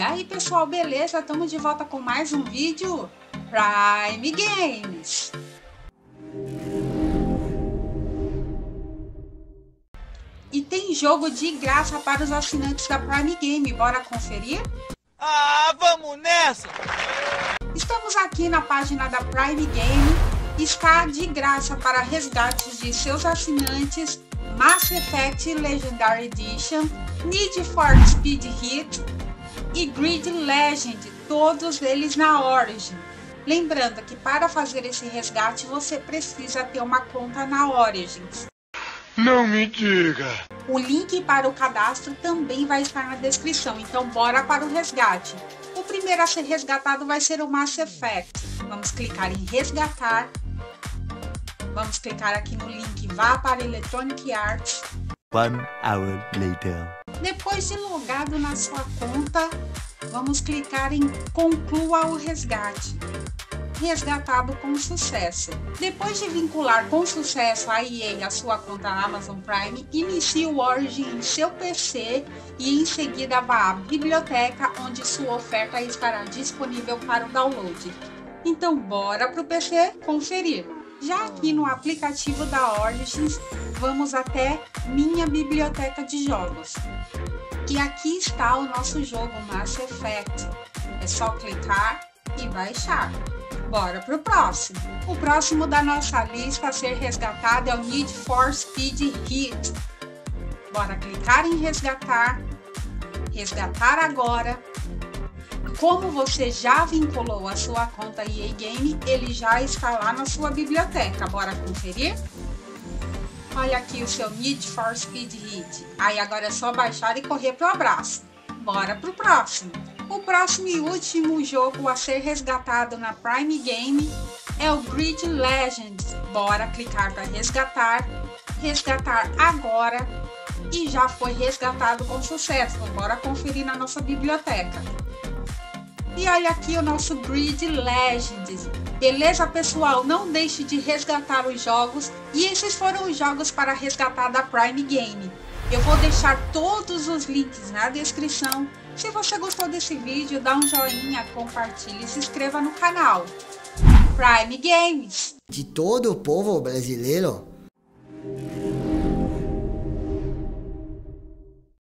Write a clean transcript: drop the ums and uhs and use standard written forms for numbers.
E aí, pessoal, beleza? Estamos de volta com mais um vídeo Prime Games. E tem jogo de graça para os assinantes da Prime Game. Bora conferir? Ah, vamos nessa! Estamos aqui na página da Prime Game. Está de graça para resgates de seus assinantes Mass Effect Legendary Edition, Need for Speed Heat e Grid Legends, todos eles na Origin. Lembrando que para fazer esse resgate você precisa ter uma conta na Origin. Não me diga! O link para o cadastro também vai estar na descrição, então bora para o resgate. O primeiro a ser resgatado vai ser o Mass Effect. Vamos clicar em resgatar. Vamos clicar aqui no link, vá para Electronic Arts. 1 hour later. Depois de logado na sua conta, vamos clicar em conclua o resgate. Resgatado com sucesso. Depois de vincular com sucesso a EA e a sua conta Amazon Prime, inicie o Origin em seu PC e em seguida vá à biblioteca, onde sua oferta estará disponível para o download. Então bora para o PC conferir. Já aqui no aplicativo da Origin, vamos até Minha Biblioteca de Jogos. E aqui está o nosso jogo Mass Effect. É só clicar e baixar. Bora pro próximo. O próximo da nossa lista a ser resgatado é o Need for Speed Heat. Bora clicar em resgatar. Resgatar agora. Como você já vinculou a sua conta EA Game, ele já está lá na sua biblioteca. Bora conferir? Olha aqui o seu Need for Speed Heat. Aí agora é só baixar e correr pro abraço. Bora pro próximo. O próximo e último jogo a ser resgatado na Prime Game é o Grid Legends. Bora clicar para resgatar. Resgatar agora. E já foi resgatado com sucesso. Bora conferir na nossa biblioteca. E olha aqui o nosso Grid Legends. Beleza, pessoal? Não deixe de resgatar os jogos. E esses foram os jogos para resgatar da Prime Game. Eu vou deixar todos os links na descrição. Se você gostou desse vídeo, dá um joinha, compartilhe e se inscreva no canal. Prime Games. De todo o povo brasileiro.